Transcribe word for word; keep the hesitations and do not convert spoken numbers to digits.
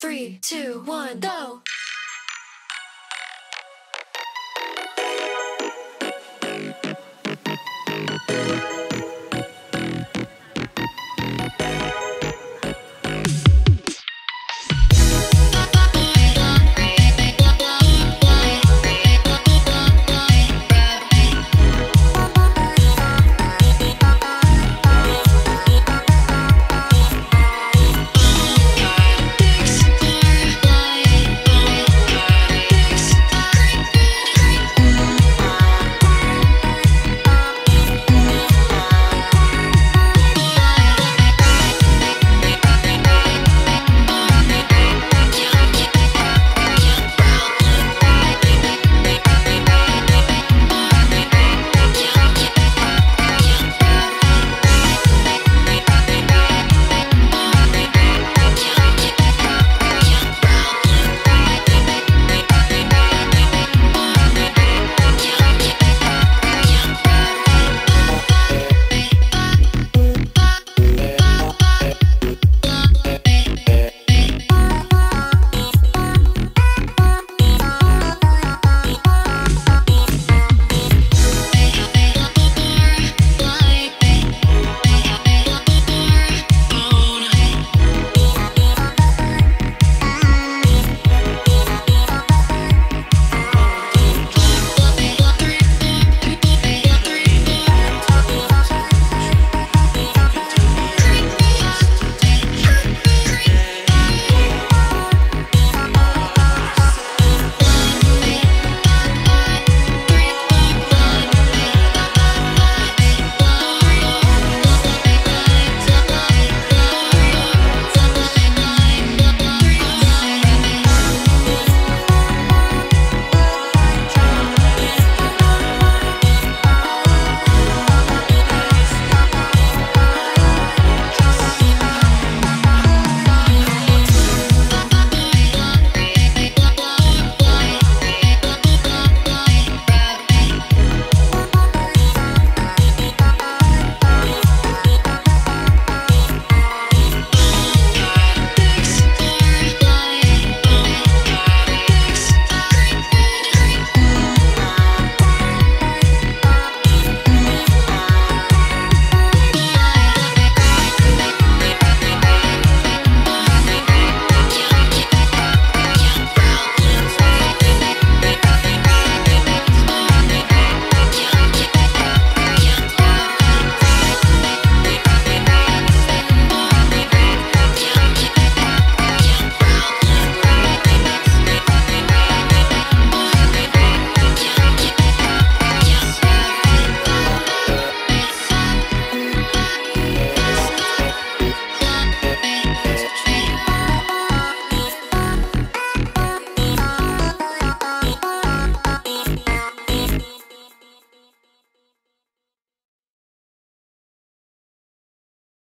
three, two, one, go!